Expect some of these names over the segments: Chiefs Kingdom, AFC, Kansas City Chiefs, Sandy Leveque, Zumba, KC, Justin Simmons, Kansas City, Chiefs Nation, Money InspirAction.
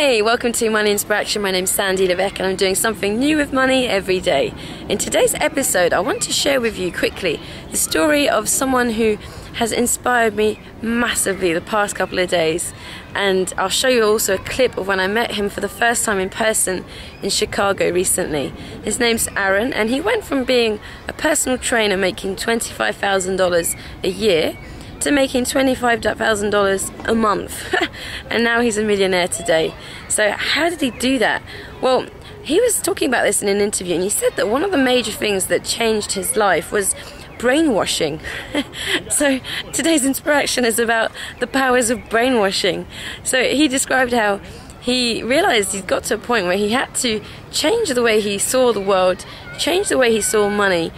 Hey, welcome to Money InspirAction. My name's Sandy Leveque and I'm doing something new with money every day. In today's episode, I want to share with you quickly the story of someone who has inspired me massively the past couple of days. And I'll show you also a clip of when I met him for the first time in person in Chicago recently. His name's Aaron and he went from being a personal trainer making $25,000 a year to making $25,000 a month and now he's a millionaire today. So how did he do that? Well, he was talking about this in an interview and he said that one of the major things that changed his life was brainwashing. So today's inspiration is about the powers of brainwashing. So he described how he realized he'd got to a point where he had to change the way he saw the world, change the way he saw money,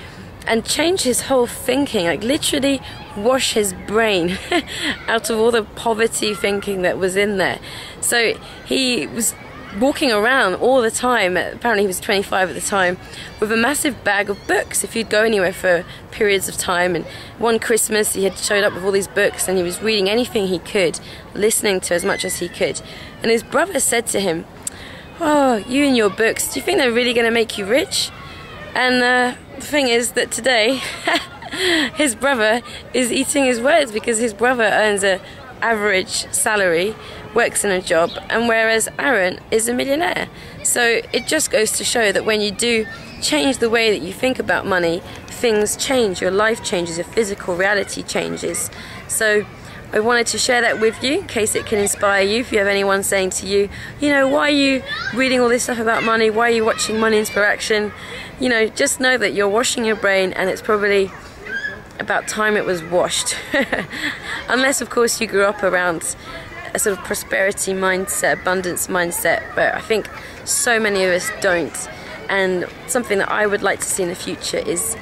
and change his whole thinking, like literally wash his brain out of all the poverty thinking that was in there. So he was walking around all the time, apparently he was 25 at the time, with a massive bag of books. If you'd go anywhere for periods of time, and one Christmas he had showed up with all these books and he was reading anything he could, listening to as much as he could. And his brother said to him, "Oh, you and your books, do you think they're really going to make you rich?" And the thing is that today his brother is eating his words, because his brother earns an average salary, works in a job, and whereas Aaron is a millionaire. So it just goes to show that when you do change the way that you think about money, things change, your life changes, your physical reality changes. So I wanted to share that with you in case it can inspire you. If you have anyone saying to you, you know, why are you reading all this stuff about money? Why are you watching Money InspirAction? You know, just know that you're washing your brain and it's probably about time it was washed. Unless, of course, you grew up around a sort of prosperity mindset, abundance mindset, but I think so many of us don't. And something that I would like to see in the future is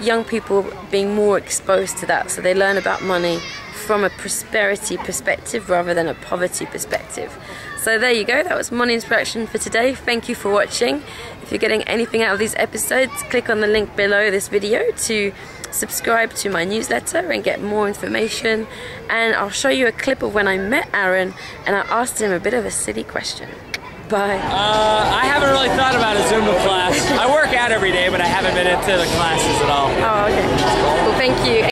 young people being more exposed to that, so they learn about money from a prosperity perspective rather than a poverty perspective. So there you go, that was Money InspirAction for today. Thank you for watching. If you're getting anything out of these episodes, click on the link below this video to subscribe to my newsletter and get more information. And I'll show you a clip of when I met Aaron and I asked him a bit of a silly question. Bye. I haven't really thought about a Zumba class. I work out every day, but I haven't been into the classes at all. Oh, okay. Well, thank you.